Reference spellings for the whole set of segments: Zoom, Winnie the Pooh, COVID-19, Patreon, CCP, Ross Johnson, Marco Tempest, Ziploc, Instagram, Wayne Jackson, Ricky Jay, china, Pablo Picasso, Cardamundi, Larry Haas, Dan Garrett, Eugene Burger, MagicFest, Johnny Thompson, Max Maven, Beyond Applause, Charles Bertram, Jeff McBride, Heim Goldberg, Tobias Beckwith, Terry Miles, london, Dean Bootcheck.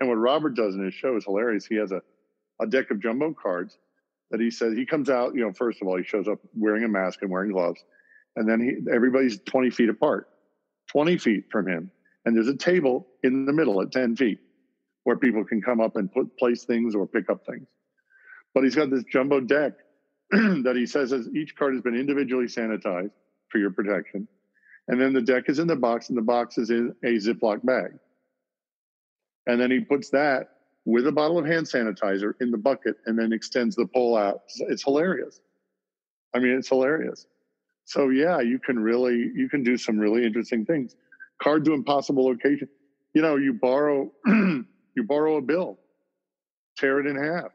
And what Robert does in his show is hilarious. He has a deck of jumbo cards that he says, he comes out, you know, first of all, he shows up wearing a mask and wearing gloves. And then everybody's 20 feet apart, 20 feet from him. And there's a table in the middle at 10 feet where people can come up and place things or pick up things. But he's got this jumbo deck that he says is, each card has been individually sanitized for your protection. And then the deck is in the box, and the box is in a Ziploc bag. And then he puts that with a bottle of hand sanitizer in the bucket and then extends the pole out. It's hilarious. I mean, it's hilarious. So, yeah, you can do some really interesting things. Card to impossible location. You know, you borrow a bill, tear it in half,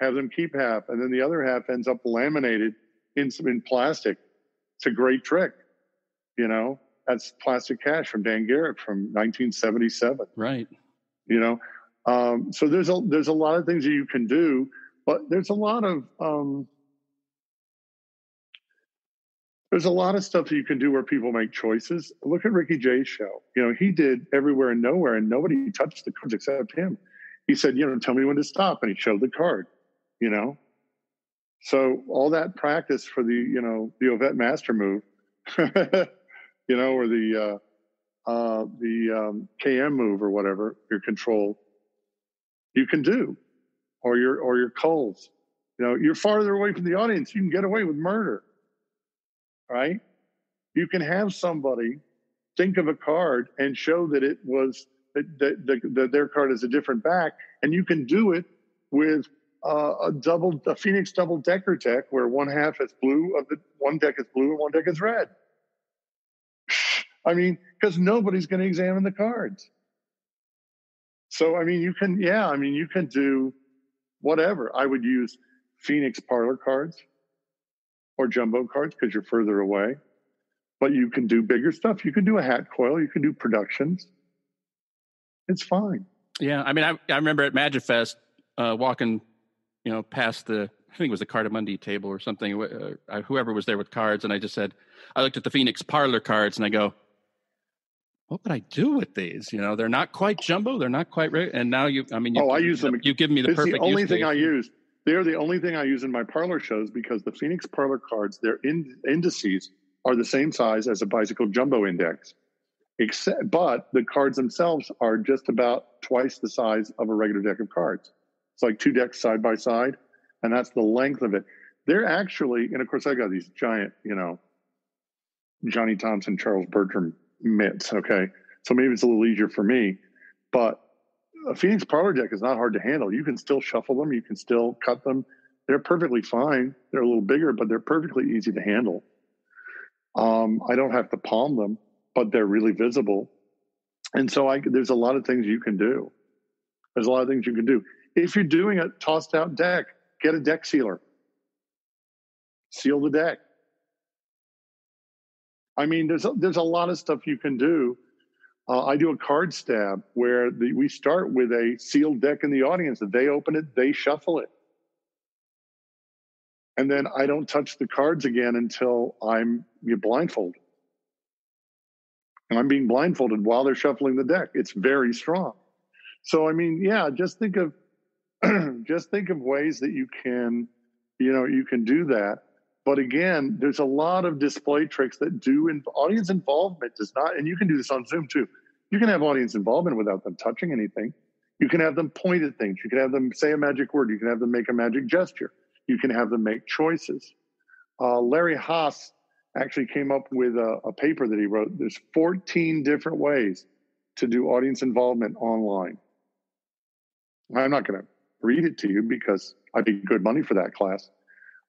have them keep half, and then the other half ends up laminated in plastic. It's a great trick. You know, that's plastic cash from Dan Garrett from 1977. Right. You know, so there's a lot of things that you can do, but there's a lot of stuff that you can do where people make choices. Look at Ricky Jay's show. You know, he did Everywhere and Nowhere, and nobody touched the cards except him. He said, you know, tell me when to stop, and he showed the card. You know, so all that practice for the Ovette Master move, you know, or the KM move or whatever, your control, you can do, or your culls. You know, you're farther away from the audience, you can get away with murder, right? You can have somebody think of a card and show that it was that their card is a different back, and you can do it with a Phoenix double decker deck where one deck is blue and one deck is red. I mean, because nobody's going to examine the cards. So, I mean, you can do whatever. I would use Phoenix parlor cards or jumbo cards because you're further away. But you can do bigger stuff. You can do a hat coil. You can do productions. It's fine. Yeah, I mean, I remember at MagicFest walking, you know, past the, I think it was the Cardamundi table or something, whoever was there with cards, and I just said, I looked at the Phoenix parlor cards, and I go, what would I do with these? You know, they're not quite jumbo. They're not quite right. And now I use them. You've given me the perfect. It's the only thing I use. They're the only thing I use in my parlor shows because the Phoenix parlor cards, their indices are the same size as a bicycle jumbo index, but the cards themselves are just about twice the size of a regular deck of cards. It's like two decks side by side, and that's the length of it. They're actually, and of course I got these giant, you know, Johnny Thompson, Charles Bertram mitts. Okay. So maybe it's a little easier for me, but a Phoenix parlor deck is not hard to handle. You can still shuffle them. You can still cut them. They're perfectly fine. They're a little bigger, but they're perfectly easy to handle. I don't have to palm them, but they're really visible. And so there's a lot of things you can do. There's a lot of things you can do. If you're doing a tossed out deck, get a deck sealer, seal the deck. I mean, there's a lot of stuff you can do. I do a card stab where we start with a sealed deck in the audience. That they open it, they shuffle it. And then I don't touch the cards again until I'm blindfolded. And I'm being blindfolded while they're shuffling the deck. It's very strong. So, I mean, yeah, just think of ways that you can do that. But again, there's a lot of display tricks that do, and audience involvement does not, and you can do this on Zoom too. You can have audience involvement without them touching anything. You can have them point at things. You can have them say a magic word. You can have them make a magic gesture. You can have them make choices. Larry Haas actually came up with a paper that he wrote. There's 14 different ways to do audience involvement online. I'm not going to read it to you because I paid good money for that class.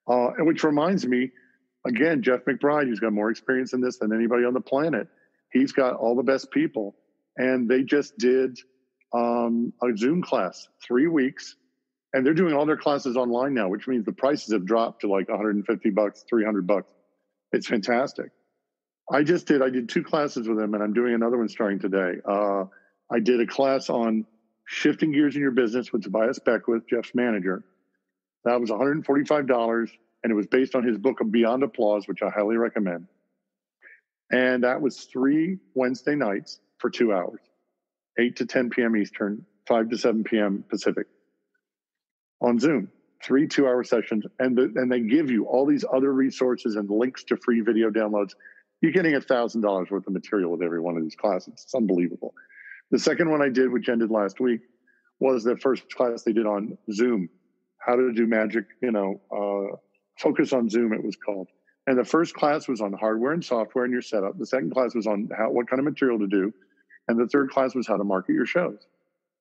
And which reminds me, again, Jeff McBride, who's got more experience in this than anybody on the planet. He's got all the best people. And they just did a Zoom class, 3 weeks. And they're doing all their classes online now, which means the prices have dropped to like $150, $300. It's fantastic. I did two classes with them, and I'm doing another one starting today. I did a class on shifting gears in your business with Tobias Beckwith, Jeff's manager. That was $145, and it was based on his book of Beyond Applause, which I highly recommend. And that was 3 Wednesday nights for 2 hours, 8 to 10 p.m. Eastern, 5 to 7 p.m. Pacific on Zoom, 3 two-hour sessions. And they give you all these other resources and links to free video downloads. You're getting $1,000 worth of material with every one of these classes. It's unbelievable. The second one I did, which ended last week, was the first class they did on Zoom, how to do magic, focus on Zoom, it was called. And the first class was on hardware and software and your setup. The second class was on what kind of material to do. And the third class was how to market your shows.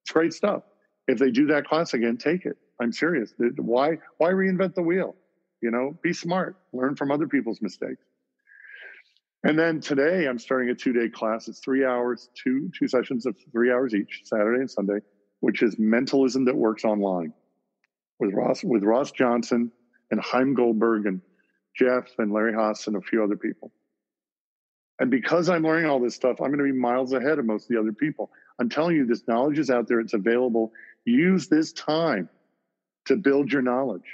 It's great stuff. If they do that class again, take it. I'm serious. Why reinvent the wheel? Be smart. Learn from other people's mistakes. And then today I'm starting a 2-day class. It's 3 hours, two sessions of 3 hours each, Saturday and Sunday, which is Mentalism That Works Online with Ross Johnson and Heim Goldberg and Jeff and Larry Haas and a few other people. And because I'm learning all this stuff, I'm going to be miles ahead of most of the other people. I'm telling you, this knowledge is out there. It's available. Use this time to build your knowledge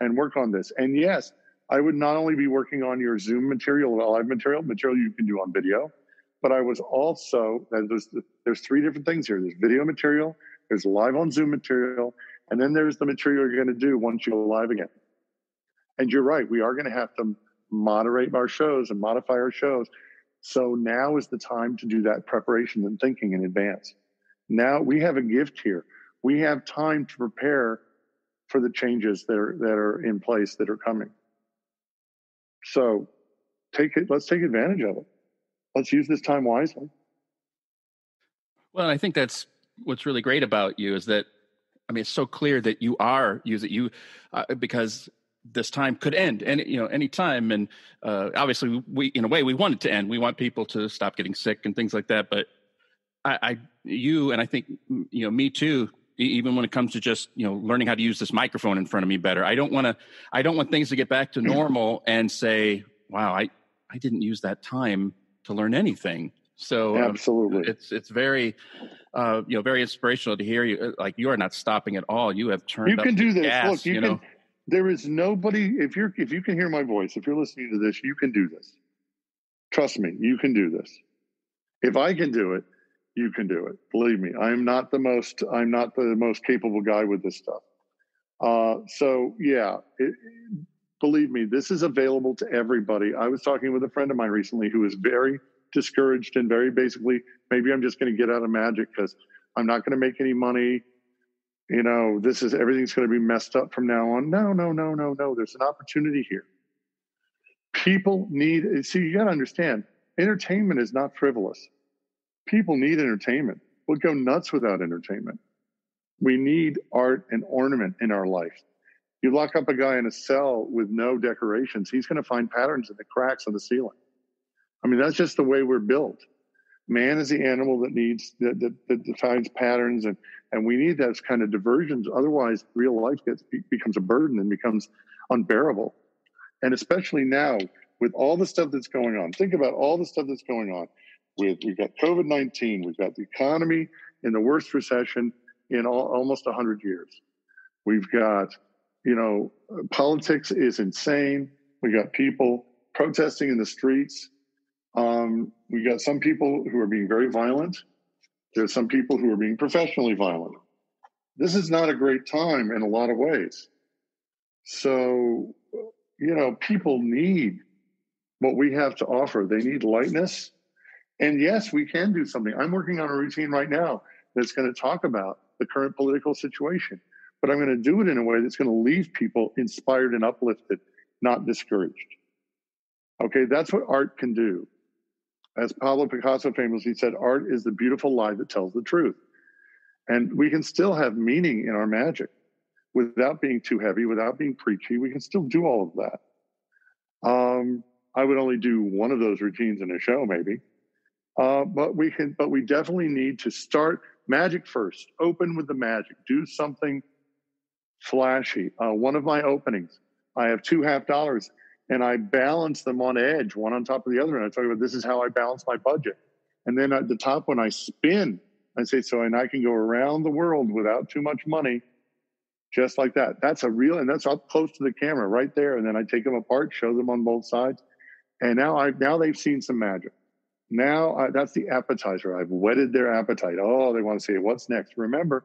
and work on this. And yes, I would not only be working on your Zoom material, live material you can do on video, but I was also, there's 3 different things here. There's video material, there's live on Zoom material, and then there's the material you're going to do once you go live again. And you're right, we are going to have to moderate our shows and modify our shows. So now is the time to do that preparation and thinking in advance. Now we have a gift here. We have time to prepare for the changes that are in place that are coming. So take it. Let's take advantage of it. Let's use this time wisely. Well, I think that's what's really great about you is that, it's so clear that you are using you because this time could end any time. And obviously we, in a way we want it to end. We want people to stop getting sick and things like that. But I think, me too, even when it comes to just, learning how to use this microphone in front of me better. I don't want things to get back to normal and say, wow, I didn't use that time to learn anything. So absolutely. It's very, very inspirational to hear you. Like, you are not stopping at all. You have turned up the gas. You can do this. Look, there is nobody, if you can hear my voice, if you're listening to this, you can do this. Trust me, you can do this. If I can do it, you can do it. Believe me, I'm not the most capable guy with this stuff. Believe me, this is available to everybody. I was talking with a friend of mine recently who was very discouraged and very basically, maybe I'm just going to get out of magic because I'm not going to make any money. Everything's going to be messed up from now on. No. There's an opportunity here. People need, you got to understand, entertainment is not frivolous. People need entertainment. We'll go nuts without entertainment. We need art and ornament in our life. You lock up a guy in a cell with no decorations, he's going to find patterns in the cracks on the ceiling. That's just the way we're built. Man is the animal that defines patterns, and we need those kind of diversions. Otherwise, real life becomes a burden and becomes unbearable. And especially now, with all the stuff that's going on, think about all the stuff that's going on. We've got COVID-19, we've got the economy in the worst recession in almost 100 years. We've got, politics is insane. We got people protesting in the streets. We got some people who are being very violent. There's some people who are being professionally violent. This is not a great time in a lot of ways. So, people need what we have to offer. They need lightness. And yes, we can do something. I'm working on a routine right now that's going to talk about the current political situation, but I'm going to do it in a way that's going to leave people inspired and uplifted, not discouraged. Okay, that's what art can do. As Pablo Picasso famously said, art is the beautiful lie that tells the truth. And we can still have meaning in our magic without being too heavy, without being preachy. We can still do all of that. I would only do one of those routines in a show, maybe. But we definitely need to start magic first. Open with the magic. Do something flashy. One of my openings, I have two $50, and I balance them on edge, one on top of the other. And I talk about, this is how I balance my budget. And then at the top, when I spin, I say, and I can go around the world without too much money, just like that. And that's up close to the camera right there. And then I take them apart, show them on both sides. And now they've seen some magic. Now that's the appetizer. I've whetted their appetite. Oh, they want to see what's next. Remember,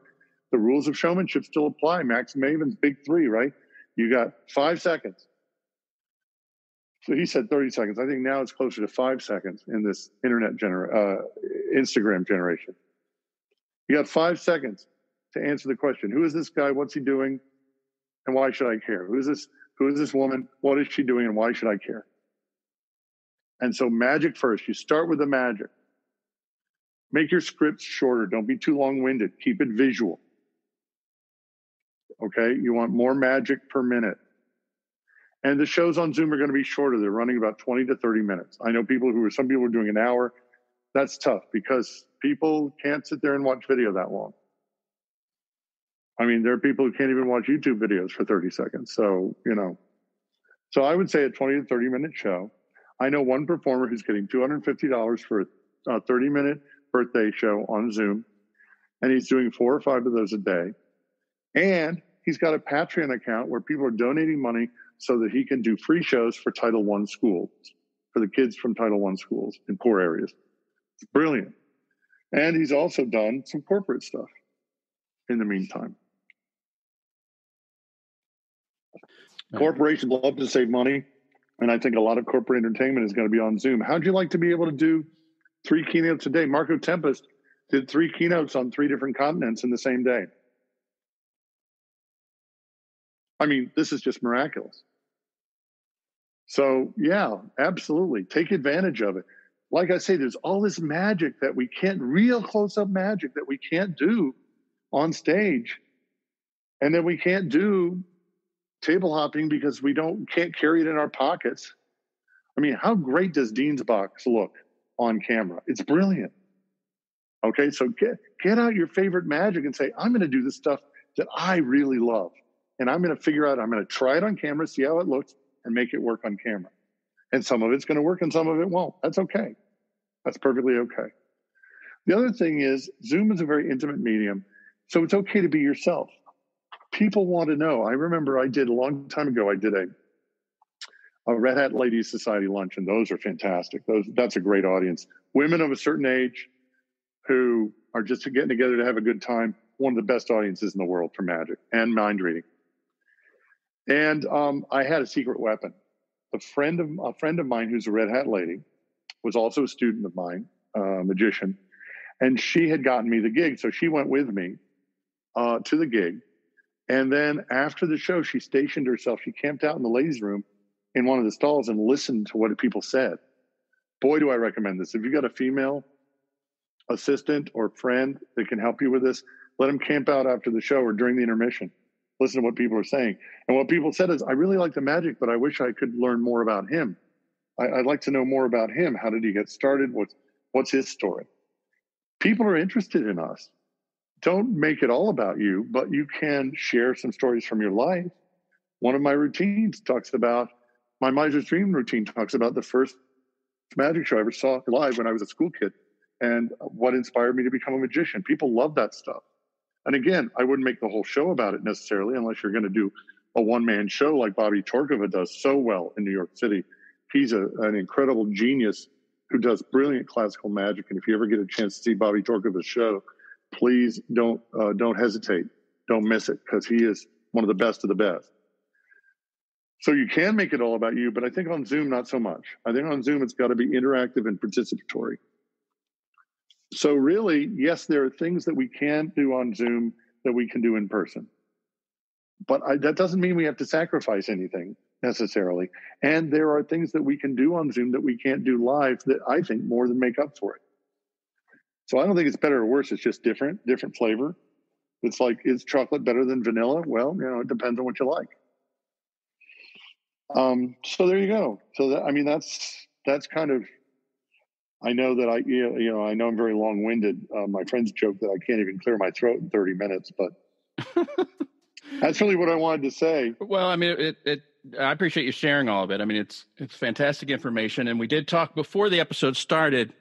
the rules of showmanship still apply. Max Maven's big three, right? You got 5 seconds. So he said 30 seconds. I think now it's closer to 5 seconds in this Instagram generation. You got 5 seconds to answer the question. Who is this guy? What's he doing? And why should I care? Who is this woman? What is she doing? And why should I care? And so magic first. You start with the magic. Make your scripts shorter. Don't be too long-winded. Keep it visual. Okay? You want more magic per minute. And the shows on Zoom are going to be shorter. They're running about 20 to 30 minutes. I know people who are, some people are doing an hour. That's tough because people can't sit there and watch video that long. I mean, there are people who can't even watch YouTube videos for 30 seconds. So, you know. So I would say a 20 to 30-minute show. I know one performer who's getting $250 for a 30-minute birthday show on Zoom, and he's doing 4 or 5 of those a day. And he's got a Patreon account where people are donating money so that he can do free shows for Title I schools, for the kids from Title I schools in poor areas. It's brilliant. And he's also done some corporate stuff in the meantime. Corporations love to save money. And I think a lot of corporate entertainment is going to be on Zoom. How'd you like to be able to do 3 keynotes a day? Marco Tempest did 3 keynotes on 3 different continents in the same day. I mean, this is just miraculous. So, yeah, absolutely. Take advantage of it. Like I say, there's all this magic that we can't, real close-up magic that we can't do on stage. And then we can't do table hopping because we can't carry it in our pockets. I mean, how great does Dean's box look on camera? It's brilliant. Okay, so get out your favorite magic and say, I'm going to do the stuff that I really love. And I'm going to figure out, I'm going to try it on camera, see how it looks, and make it work on camera. And some of it's going to work and some of it won't. That's okay. That's perfectly okay. The other thing is, Zoom is a very intimate medium, so it's okay to be yourself. People want to know. I remember I did a long time ago, I did a Red Hat Ladies Society lunch, and those are fantastic. That's a great audience. Women of a certain age who are just getting together to have a good time. One of the best audiences in the world for magic and mind reading. And I had a secret weapon. A friend of mine who's a Red Hat lady was also a student of mine, a magician, and she had gotten me the gig. So she went with me to the gig. And then after the show, she stationed herself. She camped out in the ladies' room in one of the stalls and listened to what people said. Boy, do I recommend this. If you've got a female assistant or friend that can help you with this, let them camp out after the show or during the intermission. Listen to what people are saying. And what people said is, I really like the magic, but I wish I could learn more about him. I'd like to know more about him. How did he get started? What's his story? People are interested in us. Don't make it all about you, but you can share some stories from your life. One of my routines talks about, my Miser's Dream routine talks about the first magic show I ever saw live when I was a school kid and what inspired me to become a magician. People love that stuff. And again, I wouldn't make the whole show about it necessarily unless you're going to do a one-man show like Bobby Torkova does so well in New York City. He's an incredible genius who does brilliant classical magic. And if you ever get a chance to see Bobby Torkova's show, please don't hesitate. Don't miss it because he is one of the best of the best. So you can make it all about you, but I think on Zoom, not so much. I think on Zoom, it's got to be interactive and participatory. So really, yes, there are things that we can do on Zoom that we can do in person. But that doesn't mean we have to sacrifice anything necessarily. And there are things that we can do on Zoom that we can't do live that I think more than make up for it. So I don't think it's better or worse. It's just different flavor. It's like, is chocolate better than vanilla? Well, you know, it depends on what you like. So there you go. So that, I mean, that's kind of, I know that I know I'm very long-winded. My friends joke that I can't even clear my throat in 30 minutes, but that's really what I wanted to say. Well, I mean, I appreciate you sharing all of it. I mean, it's fantastic information. And we did talk before the episode started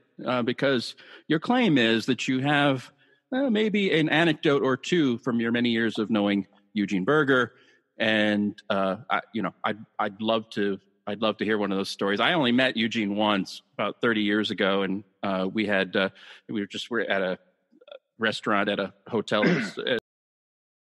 because your claim is that you have maybe an anecdote or two from your many years of knowing Eugene Burger. And I'd love to I'd love to hear one of those stories. I only met Eugene once about 30 years ago, and we were at a restaurant at a hotel